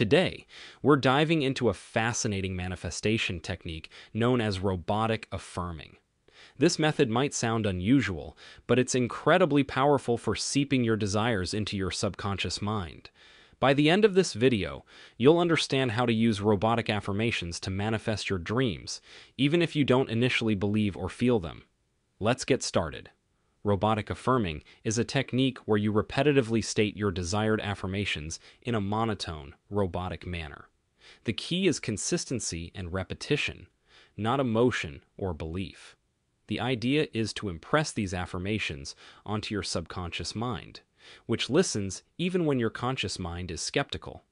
Today, we're diving into a fascinating manifestation technique known as robotic affirming. This method might sound unusual, but it's incredibly powerful for seeping your desires into your subconscious mind. By the end of this video, you'll understand how to use robotic affirmations to manifest your dreams, even if you don't initially believe or feel them. Let's get started. Robotic affirming is a technique where you repetitively state your desired affirmations in a monotone, robotic manner. The key is consistency and repetition, not emotion or belief. The idea is to impress these affirmations onto your subconscious mind, which listens even when your conscious mind is skeptical.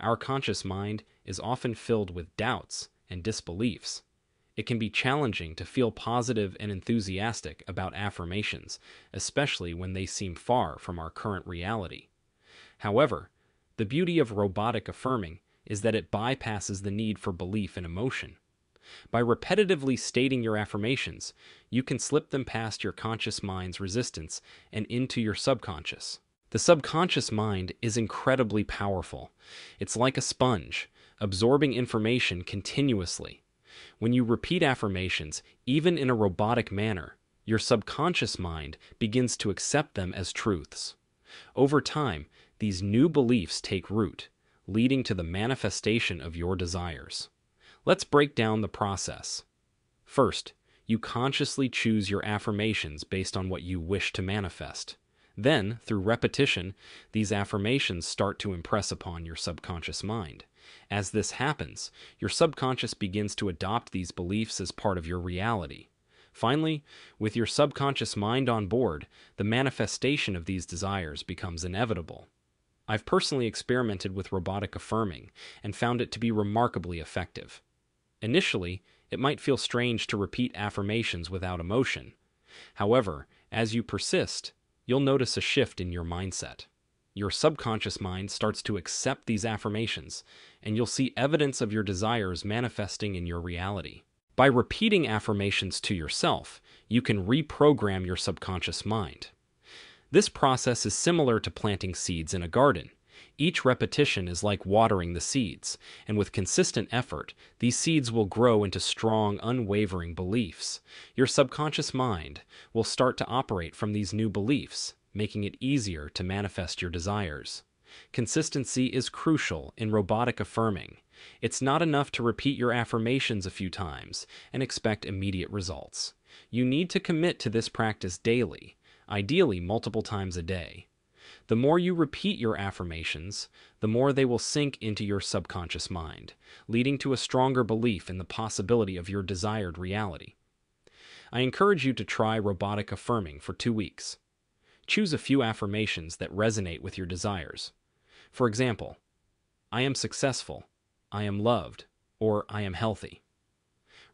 Our conscious mind is often filled with doubts and disbeliefs. It can be challenging to feel positive and enthusiastic about affirmations, especially when they seem far from our current reality. However, the beauty of robotic affirming is that it bypasses the need for belief and emotion. By repetitively stating your affirmations, you can slip them past your conscious mind's resistance and into your subconscious. The subconscious mind is incredibly powerful. It's like a sponge, absorbing information continuously. When you repeat affirmations, even in a robotic manner, your subconscious mind begins to accept them as truths. Over time, these new beliefs take root, leading to the manifestation of your desires. Let's break down the process. First, you consciously choose your affirmations based on what you wish to manifest. Then, through repetition, these affirmations start to impress upon your subconscious mind. As this happens, your subconscious begins to adopt these beliefs as part of your reality. Finally, with your subconscious mind on board, the manifestation of these desires becomes inevitable. I've personally experimented with robotic affirming and found it to be remarkably effective. Initially, it might feel strange to repeat affirmations without emotion. However, as you persist, you'll notice a shift in your mindset. Your subconscious mind starts to accept these affirmations, and you'll see evidence of your desires manifesting in your reality. By repeating affirmations to yourself, you can reprogram your subconscious mind. This process is similar to planting seeds in a garden. Each repetition is like watering the seeds, and with consistent effort, these seeds will grow into strong, unwavering beliefs. Your subconscious mind will start to operate from these new beliefs, making it easier to manifest your desires. Consistency is crucial in robotic affirming. It's not enough to repeat your affirmations a few times and expect immediate results. You need to commit to this practice daily, ideally multiple times a day. The more you repeat your affirmations, the more they will sink into your subconscious mind, leading to a stronger belief in the possibility of your desired reality. I encourage you to try robotic affirming for 2 weeks. Choose a few affirmations that resonate with your desires. For example, I am successful, I am loved, or I am healthy.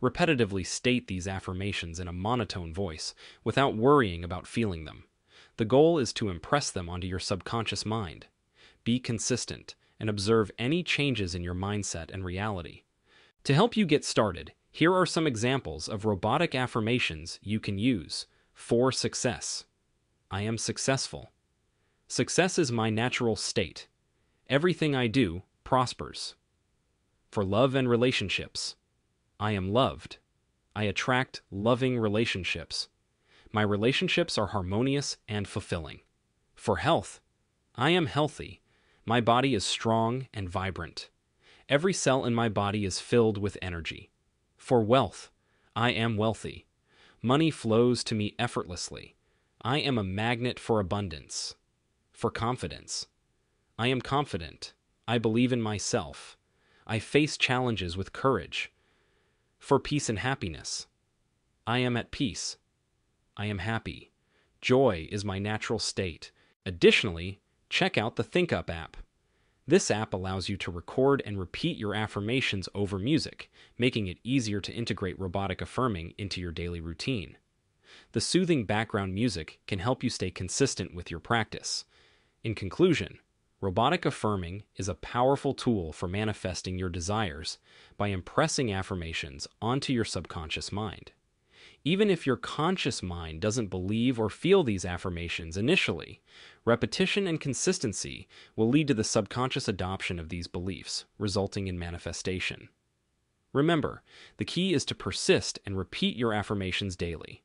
Repetitively state these affirmations in a monotone voice without worrying about feeling them. The goal is to impress them onto your subconscious mind. Be consistent and observe any changes in your mindset and reality. To help you get started, here are some examples of robotic affirmations you can use for success. I am successful. Success is my natural state. Everything I do prospers. For love and relationships, I am loved. I attract loving relationships. My relationships are harmonious and fulfilling. For health, I am healthy. My body is strong and vibrant. Every cell in my body is filled with energy. For wealth, I am wealthy. Money flows to me effortlessly. I am a magnet for abundance. For confidence, I am confident. I believe in myself. I face challenges with courage. For peace and happiness, I am at peace. I am happy. Joy is my natural state. Additionally, check out the ThinkUp app. This app allows you to record and repeat your affirmations over music, making it easier to integrate robotic affirming into your daily routine. The soothing background music can help you stay consistent with your practice. In conclusion, robotic affirming is a powerful tool for manifesting your desires by impressing affirmations onto your subconscious mind. even if your conscious mind doesn't believe or feel these affirmations initially. Repetition and consistency will lead to the subconscious adoption of these beliefs, resulting in manifestation. Remember, the key is to persist and repeat your affirmations daily.